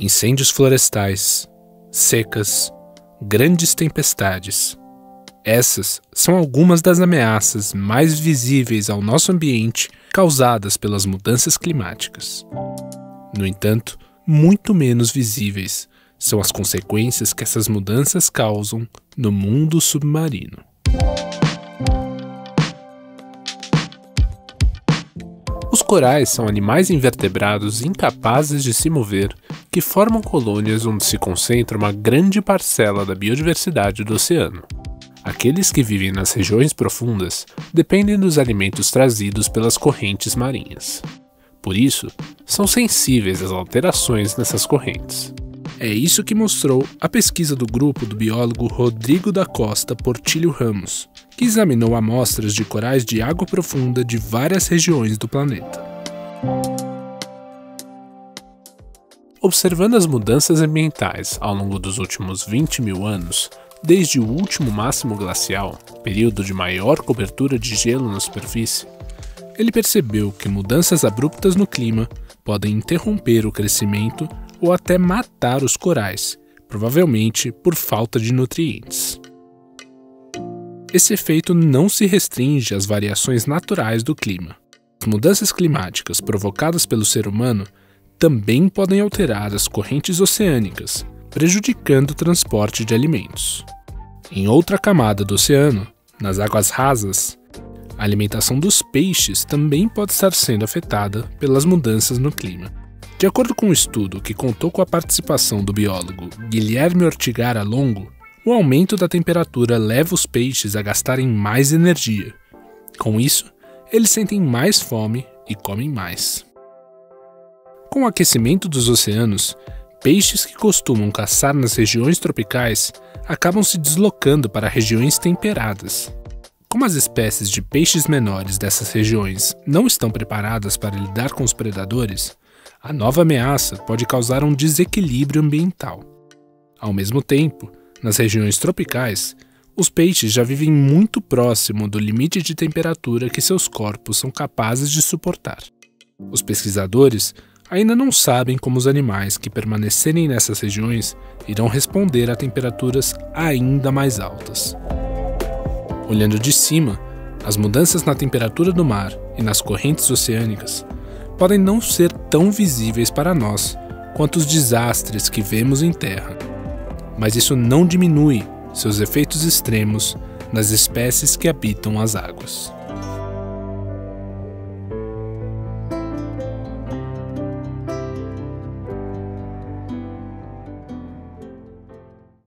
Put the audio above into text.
incêndios florestais, secas, grandes tempestades. Essas são algumas das ameaças mais visíveis ao nosso ambiente causadas pelas mudanças climáticas. No entanto, muito menos visíveis são as consequências que essas mudanças causam no mundo submarino. Os corais são animais invertebrados incapazes de se mover que formam colônias onde se concentra uma grande parcela da biodiversidade do oceano. Aqueles que vivem nas regiões profundas dependem dos alimentos trazidos pelas correntes marinhas. Por isso, são sensíveis às alterações nessas correntes. É isso que mostrou a pesquisa do grupo do biólogo Rodrigo da Costa Portilho Ramos, que examinou amostras de corais de água profunda de várias regiões do planeta. Observando as mudanças ambientais ao longo dos últimos 20 mil anos, desde o último máximo glacial, período de maior cobertura de gelo na superfície, ele percebeu que mudanças abruptas no clima podem interromper o crescimento ou até matar os corais, provavelmente por falta de nutrientes. Esse efeito não se restringe às variações naturais do clima. As mudanças climáticas provocadas pelo ser humano também podem alterar as correntes oceânicas, prejudicando o transporte de alimentos. Em outra camada do oceano, nas águas rasas, a alimentação dos peixes também pode estar sendo afetada pelas mudanças no clima. De acordo com um estudo que contou com a participação do biólogo Guilherme Ortigara Longo, o aumento da temperatura leva os peixes a gastarem mais energia. Com isso, eles sentem mais fome e comem mais. Com o aquecimento dos oceanos, peixes que costumam caçar nas regiões tropicais acabam se deslocando para regiões temperadas. Como as espécies de peixes menores dessas regiões não estão preparadas para lidar com os predadores, a nova ameaça pode causar um desequilíbrio ambiental. Ao mesmo tempo, nas regiões tropicais, os peixes já vivem muito próximo do limite de temperatura que seus corpos são capazes de suportar. Os pesquisadores ainda não sabem como os animais que permanecerem nessas regiões irão responder a temperaturas ainda mais altas. Olhando de cima, as mudanças na temperatura do mar e nas correntes oceânicas podem não ser tão visíveis para nós quanto os desastres que vemos em terra. Mas isso não diminui seus efeitos extremos nas espécies que habitam as águas.